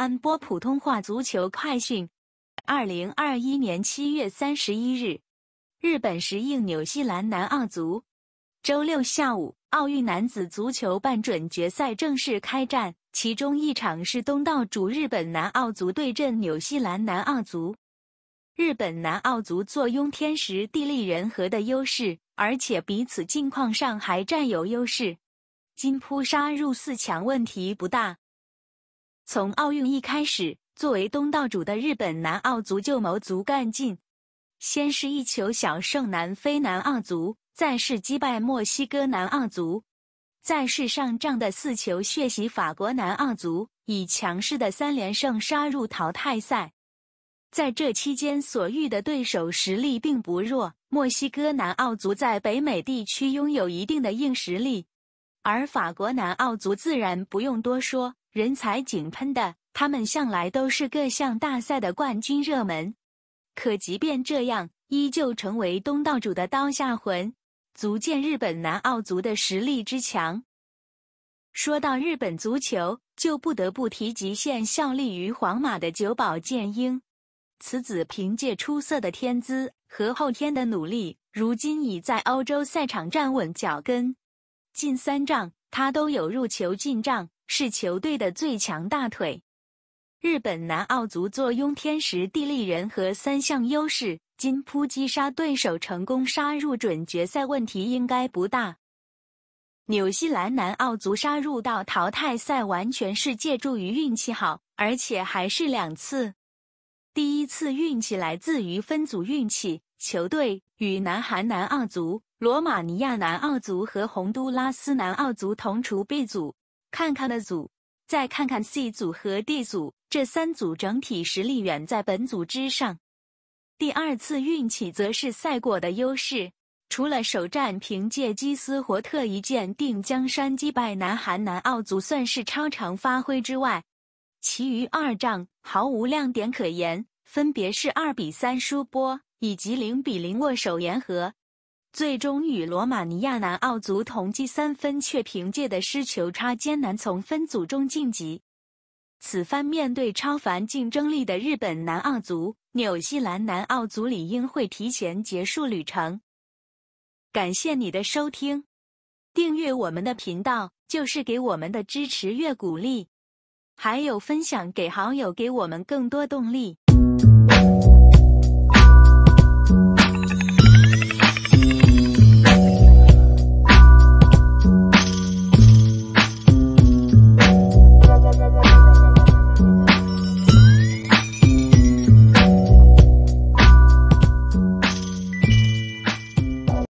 安播普通话足球快讯。2021年7月31日，日本时应纽西兰南澳足。周六下午，奥运男子足球半准决赛正式开战，其中一场是东道主日本南澳足对阵纽西兰南澳足。日本南澳足坐拥天时地利人和的优势，而且彼此近况上还占有优势，今扑杀入四强问题不大。从奥运一开始，作为东道主的日本南澳足就谋足干劲，先是一球小胜南非南澳足，再是击败墨西哥南澳足，再是上仗的四球血洗法国南澳足，以强势的3连胜杀入淘汰赛。在这期间所遇的对手实力并不弱，墨西哥南澳足在北美地区拥有一定的硬实力，而法国南澳足自然不用多说。人才井喷的，他们向来都是各项大赛的冠军热门。可即便这样，依旧成为东道主的刀下魂，足见日本南澳足的实力之强。说到日本足球，就不得不提极限效力于皇马的久保建英。此子凭借出色的天资和后天的努力，如今已在欧洲赛场站稳脚跟。近3仗，他都有入球进账，是球队的最强大腿。日本南澳足坐拥天时地利人和3项优势，今扑击杀对手成功杀入准决赛问题应该不大。纽西兰南澳足杀入到淘汰赛完全是借助于运气好，而且还是2次。第一次运气来自于分组运气，球队与南韩南澳足、罗马尼亚南澳足和洪都拉斯南澳足同处 B 组。看看A组，再看看C组和D组，这3组整体实力远在本组之上。第二次运气则是赛果的优势，除了首战凭借基斯活特一箭定江山击败南韩南澳足算是超常发挥之外，其余2仗毫无亮点可言，分别是2-3输波以及0-0握手言和。最终与罗马尼亚南澳足同积3分，却凭借的失球差艰难从分组中晋级。此番面对超凡竞争力的日本南澳足，纽西兰南澳足理应会提前结束旅程。感谢你的收听，订阅我们的频道就是给我们的支持与鼓励，还有分享给好友，给我们更多动力。